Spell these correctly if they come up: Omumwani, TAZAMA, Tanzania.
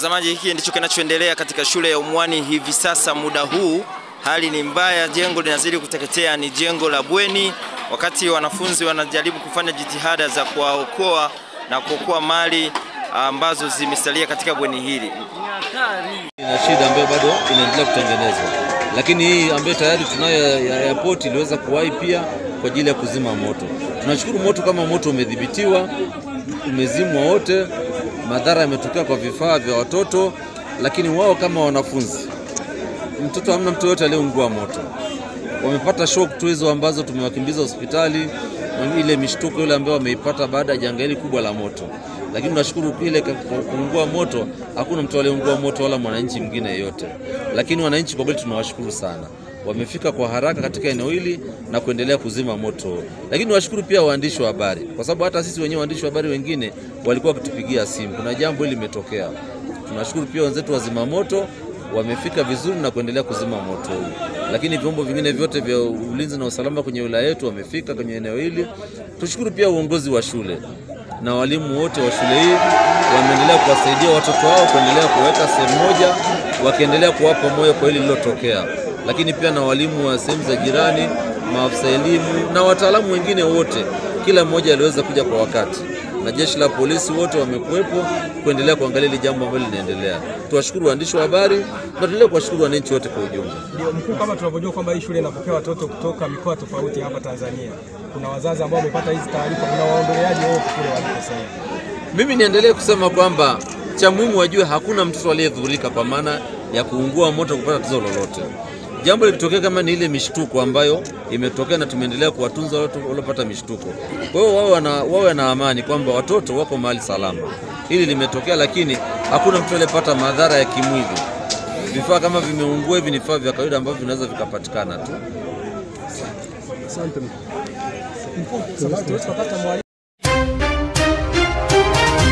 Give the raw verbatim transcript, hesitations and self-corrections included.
Mtazamaji, hiki ndicho kinachoendelea katika shule ya Omumwani hivi sasa muda huu. Hali ni mbaya, jengo linazidi kuteketea, ni jengo la bweni. Wakati wanafunzi wanajaribu kufanya jitihada za kuwaokoa na kuokoa mali ambazo zimesalia katika bweni hili. Ina shida ambayo bado inaendelea kutengenezwa. Lakini hii ambayo tayari tunayo ya airport iliweza kuwahi pia kwa ajili ya kuzima moto. Tunashukuru moto kama moto umedhibitiwa, umezimwa wote. Madhara yametokea kwa vifaa vya watoto, lakini wao kama wanafunzi, mtoto hamna mtu yote aliyeungua moto. Wamepata shock tu hizo ambazo tumewakimbiza hospitali, ile mishtuko ile ambayo wameipata baada ya janga hili kubwa la moto. Lakini tunashukuru ile kuungua moto, hakuna mtu aliyeungua moto wala mwananchi mwingine yote. Lakini wananchi kwa kweli tunawashukuru sana. Wamefika kwa haraka katika eneo hili na kuendelea kuzima moto. Lakini washukuru pia waandishi wa habari, kwa sababu hata sisi wenyewe waandishi wa habari wengine walikuwa kutupigia simu kuna jambo hili limetokea. Tunashukuru pia wenzetu wazima moto wamefika vizuri na kuendelea kuzima moto. Lakini vyombo vingine vyote vya ulinzi na usalama kwenye wilaya yetu wamefika kwenye eneo hili. Tushukuru pia uongozi wa shule na walimu wote wa shule hii, wameendelea kuwasaidia watoto wao kuendelea kuweka sehemu moja, wakiendelea kuwapa moyo kwa hili lilotokea. Lakini pia na walimu wa sehemu za jirani, maafisa elimu na wataalamu wengine wote, kila mmoja aliweza kuja kwa wakati. Na jeshi la polisi wote wamekuwepo kuendelea kuangalia jambo ambalo linaendelea. Tuwashukuru waandishi wa habari na tuendelee kuwashukuru wananchi wote kwa ujumla. Ndio mkuu, kama tunavyojua kwamba hii shule inapokea watoto kutoka mikoa tofauti hapa Tanzania. Kuna wazazi ambao wamepata hizi taarifa, kuna waomboleaji wao kule waliposema. Mimi niendelee kusema kwamba cha muhimu wajue hakuna mtoto aliyedhurika kwa maana ya kuungua moto kupata tatizo lolote. Jambo lilitokea kama ni ile mishtuko ambayo imetokea na tumeendelea kuwatunza watu waliopata mishtuko. Kwa hiyo wao wana wao na amani kwamba watoto wako mahali salama. Hili limetokea lakini hakuna mtu aliyepata madhara ya kimwili. Vifaa kama vimeungua hivi ni vifaa vya kawaida ambavyo vinaweza vikapatikana tu. Asante.